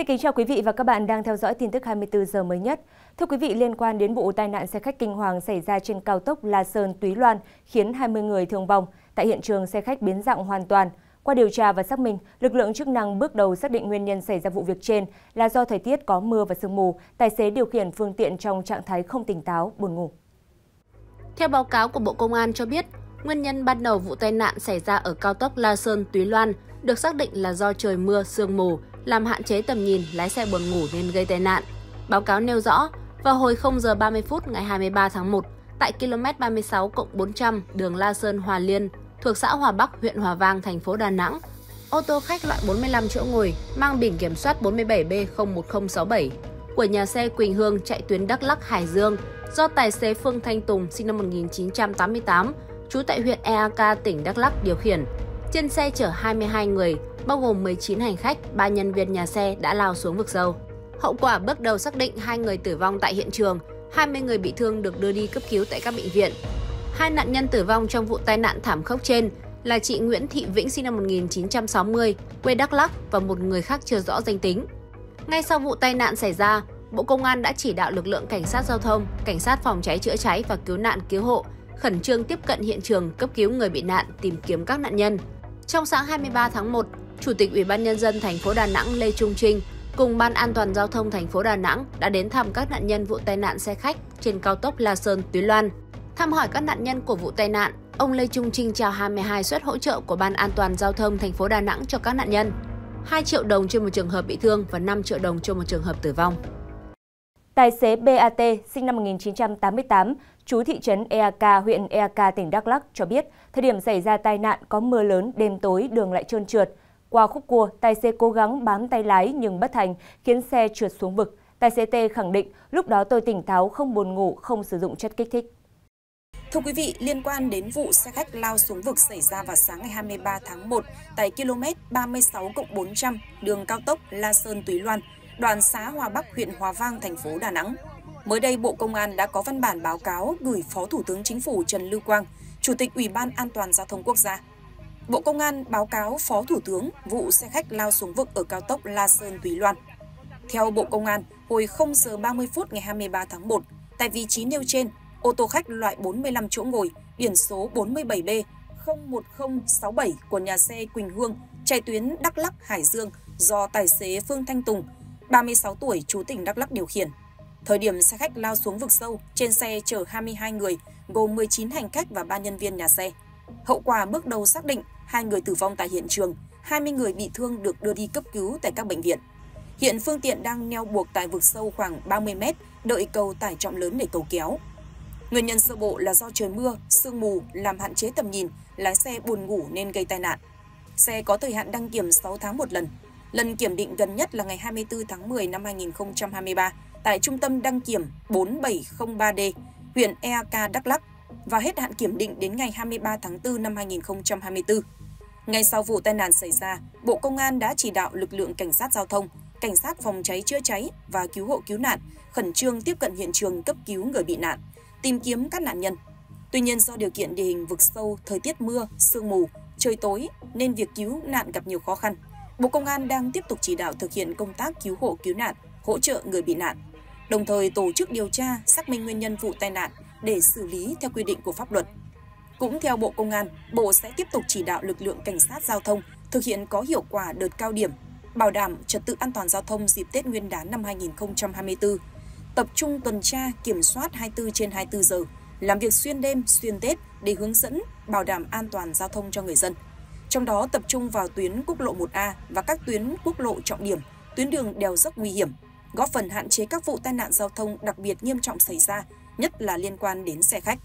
Xin kính chào quý vị và các bạn đang theo dõi tin tức 24 giờ mới nhất. Thưa quý vị, liên quan đến vụ tai nạn xe khách kinh hoàng xảy ra trên cao tốc La Sơn - Túy Loan khiến 20 người thương vong, tại hiện trường xe khách biến dạng hoàn toàn. Qua điều tra và xác minh, lực lượng chức năng bước đầu xác định nguyên nhân xảy ra vụ việc trên là do thời tiết có mưa và sương mù, tài xế điều khiển phương tiện trong trạng thái không tỉnh táo, buồn ngủ. Theo báo cáo của Bộ Công an cho biết, nguyên nhân ban đầu vụ tai nạn xảy ra ở cao tốc La Sơn - Túy Loan được xác định là do trời mưa, sương mù làm hạn chế tầm nhìn, lái xe buồn ngủ nên gây tai nạn. Báo cáo nêu rõ, vào hồi 0 giờ 30 phút ngày 23 tháng 1, tại km 36+400 đường La Sơn Hòa Liên, thuộc xã Hòa Bắc, huyện Hòa Vang, thành phố Đà Nẵng, ô tô khách loại 45 chỗ ngồi mang biển kiểm soát 47B01067 của nhà xe Quỳnh Hương chạy tuyến Đắk Lắk - Hải Dương do tài xế Phương Thanh Tùng sinh năm 1988, trú tại huyện Eak, tỉnh Đắk Lắk điều khiển. Trên xe chở 22 người, bao gồm 19 hành khách, 3 nhân viên nhà xe đã lao xuống vực sâu. Hậu quả bước đầu xác định 2 người tử vong tại hiện trường, 20 người bị thương được đưa đi cấp cứu tại các bệnh viện. 2 nạn nhân tử vong trong vụ tai nạn thảm khốc trên là chị Nguyễn Thị Vĩnh sinh năm 1960, quê Đắk Lắk và một người khác chưa rõ danh tính. Ngay sau vụ tai nạn xảy ra, Bộ Công an đã chỉ đạo lực lượng cảnh sát giao thông, cảnh sát phòng cháy chữa cháy và cứu nạn cứu hộ khẩn trương tiếp cận hiện trường, cấp cứu người bị nạn, tìm kiếm các nạn nhân. Trong sáng 23 tháng 1, Chủ tịch Ủy ban Nhân dân thành phố Đà Nẵng Lê Trung Chinh cùng Ban An toàn Giao thông thành phố Đà Nẵng đã đến thăm các nạn nhân vụ tai nạn xe khách trên cao tốc La Sơn - Túy Loan. Thăm hỏi các nạn nhân của vụ tai nạn, ông Lê Trung Chinh trao 22 suất hỗ trợ của Ban An toàn Giao thông thành phố Đà Nẵng cho các nạn nhân, 2 triệu đồng cho một trường hợp bị thương và 5 triệu đồng cho một trường hợp tử vong. Tài xế BAT sinh năm 1988, trú thị trấn Eak, huyện Eak, tỉnh Đắk Lắk cho biết, thời điểm xảy ra tai nạn có mưa lớn, đêm tối đường lại trơn trượt. Qua khúc cua, tài xế cố gắng bám tay lái nhưng bất thành, khiến xe trượt xuống vực. Tài xế T khẳng định, lúc đó tôi tỉnh táo, không buồn ngủ, không sử dụng chất kích thích. Thưa quý vị, liên quan đến vụ xe khách lao xuống vực xảy ra vào sáng ngày 23 tháng 1 tại km 36+400 đường cao tốc La Sơn - Túy Loan, đoạn xã Hòa Bắc, huyện Hòa Vang, thành phố Đà Nẵng. Mới đây, Bộ Công an đã có văn bản báo cáo gửi Phó Thủ tướng Chính phủ Trần Lưu Quang, Chủ tịch Ủy ban An toàn Giao thông Quốc gia. Bộ Công an báo cáo Phó Thủ tướng vụ xe khách lao xuống vực ở cao tốc La Sơn - Túy Loan. Theo Bộ Công an, hồi 0 giờ 30 phút ngày 23 tháng 1, tại vị trí nêu trên, ô tô khách loại 45 chỗ ngồi, biển số 47B01067 của nhà xe Quỳnh Hương chạy tuyến Đắk Lắk - Hải Dương do tài xế Phương Thanh Tùng, 36 tuổi, trú tỉnh Đắk Lắk điều khiển. Thời điểm xe khách lao xuống vực sâu, trên xe chở 22 người, gồm 19 hành khách và 3 nhân viên nhà xe. Hậu quả bước đầu xác định 2 người tử vong tại hiện trường, 20 người bị thương được đưa đi cấp cứu tại các bệnh viện. Hiện phương tiện đang neo buộc tại vực sâu khoảng 30 m, đợi cầu tải trọng lớn để cầu kéo. Nguyên nhân sơ bộ là do trời mưa, sương mù làm hạn chế tầm nhìn, lái xe buồn ngủ nên gây tai nạn. Xe có thời hạn đăng kiểm 6 tháng một lần. Lần kiểm định gần nhất là ngày 24 tháng 10 năm 2023 tại Trung tâm đăng kiểm 4703D, huyện Eak, Đắk Lắk và hết hạn kiểm định đến ngày 23 tháng 4 năm 2024. Ngay sau vụ tai nạn xảy ra, Bộ Công an đã chỉ đạo lực lượng cảnh sát giao thông, cảnh sát phòng cháy chữa cháy và cứu hộ cứu nạn khẩn trương tiếp cận hiện trường, cấp cứu người bị nạn, tìm kiếm các nạn nhân. Tuy nhiên, do điều kiện địa hình vực sâu, thời tiết mưa, sương mù, trời tối nên việc cứu nạn gặp nhiều khó khăn. Bộ Công an đang tiếp tục chỉ đạo thực hiện công tác cứu hộ cứu nạn, hỗ trợ người bị nạn, đồng thời tổ chức điều tra, xác minh nguyên nhân vụ tai nạn để xử lý theo quy định của pháp luật. Cũng theo Bộ Công an, Bộ sẽ tiếp tục chỉ đạo lực lượng cảnh sát giao thông thực hiện có hiệu quả đợt cao điểm, bảo đảm trật tự an toàn giao thông dịp Tết Nguyên đán năm 2024, tập trung tuần tra, kiểm soát 24/24 giờ, làm việc xuyên đêm, xuyên Tết để hướng dẫn, bảo đảm an toàn giao thông cho người dân. Trong đó tập trung vào tuyến quốc lộ 1A và các tuyến quốc lộ trọng điểm, tuyến đường đèo dốc nguy hiểm, góp phần hạn chế các vụ tai nạn giao thông đặc biệt nghiêm trọng xảy ra, nhất là liên quan đến xe khách.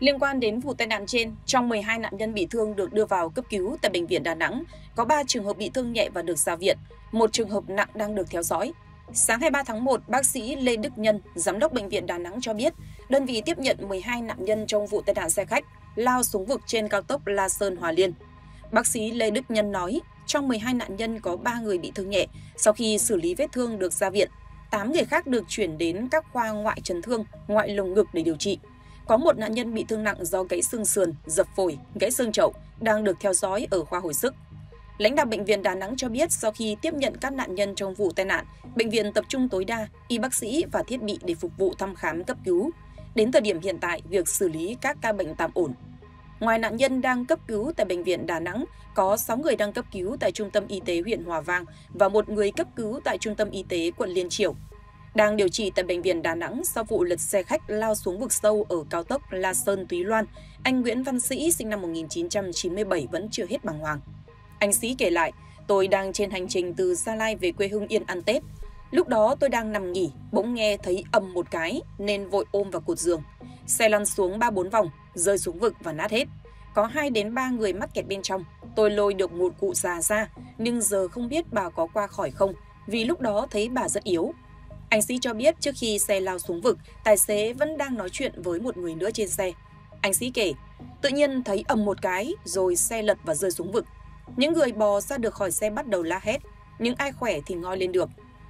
Liên quan đến vụ tai nạn trên, trong 12 nạn nhân bị thương được đưa vào cấp cứu tại Bệnh viện Đà Nẵng, có 3 trường hợp bị thương nhẹ và được ra viện, 1 trường hợp nặng đang được theo dõi. Sáng 23 tháng 1, bác sĩ Lê Đức Nhân, giám đốc Bệnh viện Đà Nẵng cho biết, đơn vị tiếp nhận 12 nạn nhân trong vụ tai nạn xe khách lao xuống vực trên cao tốc La Sơn - Hòa Liên. Bác sĩ Lê Đức Nhân nói, trong 12 nạn nhân có 3 người bị thương nhẹ, sau khi xử lý vết thương được ra viện, 8 người khác được chuyển đến các khoa ngoại chấn thương, ngoại lồng ngực để điều trị. Có 1 nạn nhân bị thương nặng do gãy xương sườn, dập phổi, gãy xương chậu, đang được theo dõi ở khoa hồi sức. Lãnh đạo bệnh viện Đà Nẵng cho biết sau khi tiếp nhận các nạn nhân trong vụ tai nạn, bệnh viện tập trung tối đa y bác sĩ và thiết bị để phục vụ thăm khám cấp cứu. Đến thời điểm hiện tại, việc xử lý các ca bệnh tạm ổn. Ngoài nạn nhân đang cấp cứu tại bệnh viện Đà Nẵng, có 6 người đang cấp cứu tại Trung tâm Y tế huyện Hòa Vang và 1 người cấp cứu tại Trung tâm Y tế quận Liên Triểu. Đang điều trị tại bệnh viện Đà Nẵng sau vụ lật xe khách lao xuống vực sâu ở cao tốc La Sơn - Túy Loan, anh Nguyễn Văn Sĩ sinh năm 1997 vẫn chưa hết bàng hoàng. Anh Sĩ kể lại, tôi đang trên hành trình từ Gia Lai về quê Hưng Yên ăn Tết. Lúc đó tôi đang nằm nghỉ, bỗng nghe thấy ầm một cái nên vội ôm vào cột giường. Xe lăn xuống 3-4 vòng, rơi xuống vực và nát hết. Có 2 đến 3 người mắc kẹt bên trong. Tôi lôi được một cụ già ra, nhưng giờ không biết bà có qua khỏi không, vì lúc đó thấy bà rất yếu. Anh Sĩ cho biết trước khi xe lao xuống vực, tài xế vẫn đang nói chuyện với một người nữa trên xe. Anh Sĩ kể, tự nhiên thấy ầm một cái rồi xe lật và rơi xuống vực. Những người bò ra được khỏi xe bắt đầu la hét, nhưng ai khỏe thì ngoi lên được.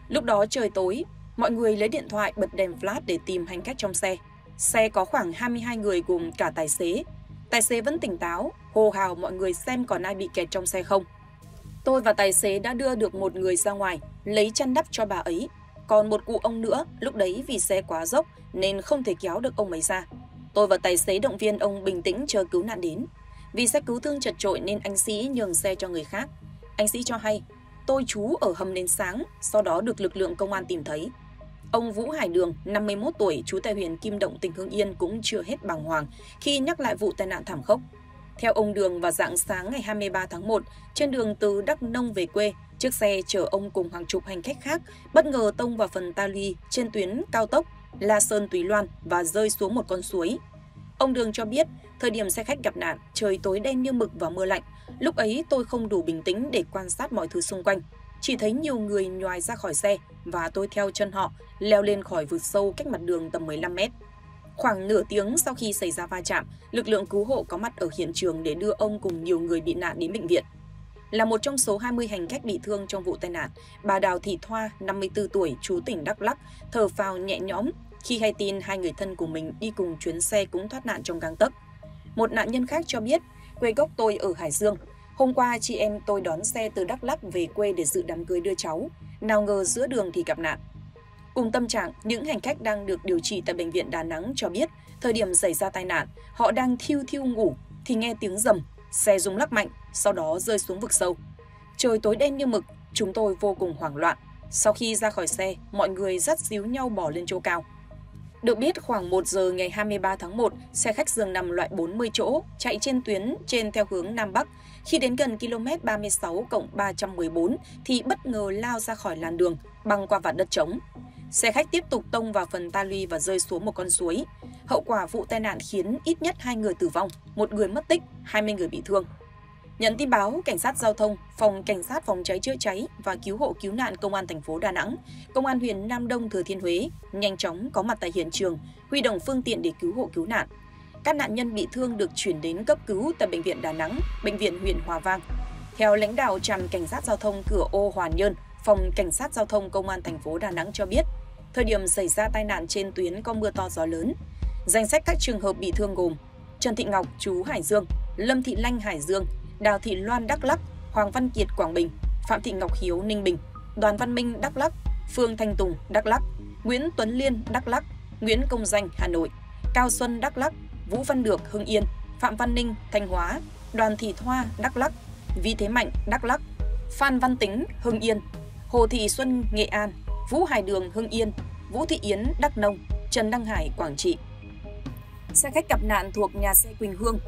Lúc đó trời tối, mọi người lấy điện thoại bật đèn flash để tìm hành khách trong xe. Xe có khoảng 22 người gồm cả tài xế. Tài xế vẫn tỉnh táo, hô hào mọi người xem còn ai bị kẹt trong xe không. Tôi và tài xế đã đưa được một người ra ngoài, lấy chăn đắp cho bà ấy. Còn một cụ ông nữa, lúc đấy vì xe quá dốc nên không thể kéo được ông ấy ra. Tôi và tài xế động viên ông bình tĩnh chờ cứu nạn đến. Vì xe cứu thương chật chội nên anh Sĩ nhường xe cho người khác. Anh Sĩ cho hay, tôi trú ở hầm đến sáng, sau đó được lực lượng công an tìm thấy. Ông Vũ Hải Đường, 51 tuổi, trú tại huyện Kim Động, tỉnh Hưng Yên cũng chưa hết bàng hoàng khi nhắc lại vụ tai nạn thảm khốc. Theo ông Đường, vào rạng sáng ngày 23 tháng 1, trên đường từ Đắk Nông về quê, chiếc xe chở ông cùng hàng chục hành khách khác bất ngờ tông vào phần ta luy trên tuyến cao tốc La Sơn - Túy Loan và rơi xuống một con suối. Ông Đường cho biết, thời điểm xe khách gặp nạn, trời tối đen như mực và mưa lạnh. Lúc ấy tôi không đủ bình tĩnh để quan sát mọi thứ xung quanh. Chỉ thấy nhiều người nhoài ra khỏi xe và tôi theo chân họ, leo lên khỏi vực sâu cách mặt đường tầm 15 mét. Khoảng nửa tiếng sau khi xảy ra va chạm, lực lượng cứu hộ có mặt ở hiện trường để đưa ông cùng nhiều người bị nạn đến bệnh viện. Là một trong số 20 hành khách bị thương trong vụ tai nạn, bà Đào Thị Thoa, 54 tuổi, trú tỉnh Đắk Lắk, thở phào nhẹ nhõm khi hay tin 2 người thân của mình đi cùng chuyến xe cũng thoát nạn trong gang tấc. Một nạn nhân khác cho biết, quê gốc tôi ở Hải Dương. Hôm qua chị em tôi đón xe từ Đắk Lắk về quê để dự đám cưới đưa cháu, nào ngờ giữa đường thì gặp nạn. Cùng tâm trạng, những hành khách đang được điều trị tại bệnh viện Đà Nẵng cho biết, thời điểm xảy ra tai nạn, họ đang thiêu ngủ thì nghe tiếng rầm, xe rung lắc mạnh, sau đó rơi xuống vực sâu. Trời tối đen như mực, chúng tôi vô cùng hoảng loạn. Sau khi ra khỏi xe, mọi người dắt díu nhau bỏ lên chỗ cao. Được biết, khoảng 1 giờ ngày 23 tháng 1, xe khách giường nằm loại 40 chỗ chạy trên tuyến trên theo hướng Nam Bắc. Khi đến gần km 36+314 thì bất ngờ lao ra khỏi làn đường, băng qua vạt đất trống. Xe khách tiếp tục tông vào phần ta luy và rơi xuống một con suối. Hậu quả vụ tai nạn khiến ít nhất 2 người tử vong, 1 người mất tích, 20 người bị thương. Nhận tin báo, cảnh sát giao thông, phòng cảnh sát phòng cháy chữa cháy và cứu hộ cứu nạn công an thành phố Đà Nẵng, công an huyện Nam Đông Thừa Thiên Huế nhanh chóng có mặt tại hiện trường, huy động phương tiện để cứu hộ cứu nạn. Các nạn nhân bị thương được chuyển đến cấp cứu tại bệnh viện Đà Nẵng, bệnh viện huyện Hòa Vang. Theo lãnh đạo trạm cảnh sát giao thông cửa ô Hòa Nhơn, phòng cảnh sát giao thông công an thành phố Đà Nẵng cho biết, thời điểm xảy ra tai nạn trên tuyến có mưa to gió lớn. Danh sách các trường hợp bị thương gồm Trần Thị Ngọc chú Hải Dương, Lâm Thị Lanh Hải Dương, Đào Thị Loan Đắk Lắk, Hoàng Văn Kiệt Quảng Bình, Phạm Thị Ngọc Hiếu Ninh Bình, Đoàn Văn Minh Đắk Lắk, Phương Thanh Tùng Đắk Lắk, Nguyễn Tuấn Liên Đắk Lắk, Nguyễn Công Danh Hà Nội, Cao Xuân Đắk Lắk, Vũ Văn Được Hưng Yên, Phạm Văn Ninh Thanh Hóa, Đoàn Thị Thoa Đắk Lắk, Vi Thế Mạnh Đắk Lắk, Phan Văn Tính Hưng Yên, Hồ Thị Xuân Nghệ An, Vũ Hải Đường Hưng Yên, Vũ Thị Yến Đắk Nông, Trần Đăng Hải Quảng Trị. Xe khách gặp nạn thuộc nhà xe Quỳnh Hương,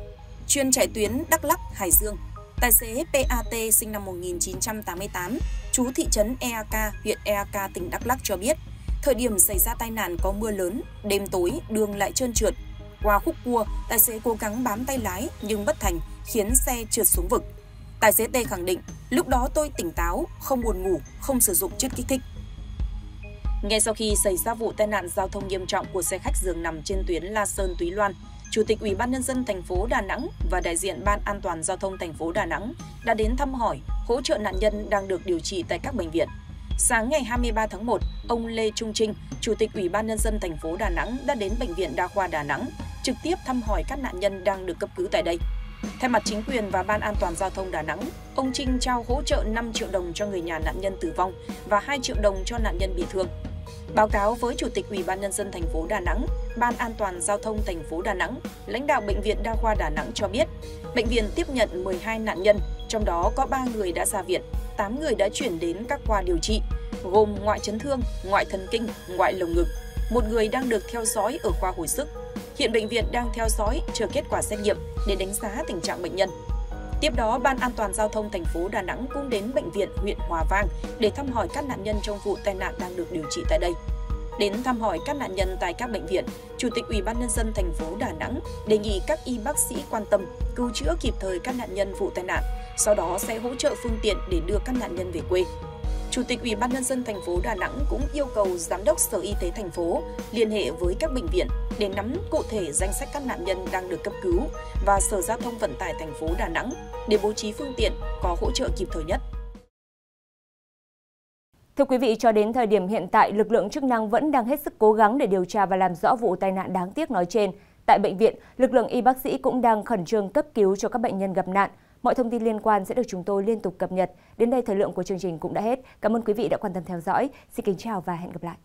chuyên chạy tuyến Đắk Lắk - Hải Dương. Tài xế PAT sinh năm 1988, trú thị trấn Eak, huyện Eak, tỉnh Đắk Lắk cho biết, thời điểm xảy ra tai nạn có mưa lớn, đêm tối đường lại trơn trượt. Qua khúc cua, tài xế cố gắng bám tay lái nhưng bất thành, khiến xe trượt xuống vực. Tài xế T khẳng định, lúc đó tôi tỉnh táo, không buồn ngủ, không sử dụng chất kích thích. Ngay sau khi xảy ra vụ tai nạn giao thông nghiêm trọng của xe khách giường nằm trên tuyến La Sơn - Túy Loan, Chủ tịch Ủy ban nhân dân thành phố Đà Nẵng và đại diện Ban An toàn giao thông thành phố Đà Nẵng đã đến thăm hỏi, hỗ trợ nạn nhân đang được điều trị tại các bệnh viện. Sáng ngày 23 tháng 1, ông Lê Trung Chinh, Chủ tịch Ủy ban nhân dân thành phố Đà Nẵng đã đến bệnh viện Đa khoa Đà Nẵng trực tiếp thăm hỏi các nạn nhân đang được cấp cứu tại đây. Thay mặt chính quyền và Ban An toàn Giao thông Đà Nẵng, ông Trinh trao hỗ trợ 5 triệu đồng cho người nhà nạn nhân tử vong và 2 triệu đồng cho nạn nhân bị thương. Báo cáo với Chủ tịch Ủy ban Nhân dân thành phố Đà Nẵng, Ban An toàn Giao thông thành phố Đà Nẵng, lãnh đạo Bệnh viện Đa khoa Đà Nẵng cho biết, bệnh viện tiếp nhận 12 nạn nhân, trong đó có 3 người đã ra viện, 8 người đã chuyển đến các khoa điều trị, gồm ngoại chấn thương, ngoại thần kinh, ngoại lồng ngực, một người đang được theo dõi ở khoa hồi sức. Hiện bệnh viện đang theo dõi, chờ kết quả xét nghiệm để đánh giá tình trạng bệnh nhân. Tiếp đó, Ban An toàn Giao thông thành phố Đà Nẵng cũng đến bệnh viện huyện Hòa Vang để thăm hỏi các nạn nhân trong vụ tai nạn đang được điều trị tại đây. Đến thăm hỏi các nạn nhân tại các bệnh viện, Chủ tịch Ủy ban Nhân dân thành phố Đà Nẵng đề nghị các y bác sĩ quan tâm cứu chữa kịp thời các nạn nhân vụ tai nạn, sau đó sẽ hỗ trợ phương tiện để đưa các nạn nhân về quê. Chủ tịch Ủy ban Nhân dân thành phố Đà Nẵng cũng yêu cầu Giám đốc Sở Y tế thành phố liên hệ với các bệnh viện để nắm cụ thể danh sách các nạn nhân đang được cấp cứu và Sở Giao thông Vận tải thành phố Đà Nẵng để bố trí phương tiện có hỗ trợ kịp thời nhất. Thưa quý vị, cho đến thời điểm hiện tại, lực lượng chức năng vẫn đang hết sức cố gắng để điều tra và làm rõ vụ tai nạn đáng tiếc nói trên. Tại bệnh viện, lực lượng y bác sĩ cũng đang khẩn trương cấp cứu cho các bệnh nhân gặp nạn. Mọi thông tin liên quan sẽ được chúng tôi liên tục cập nhật. Đến đây thời lượng của chương trình cũng đã hết. Cảm ơn quý vị đã quan tâm theo dõi. Xin kính chào và hẹn gặp lại.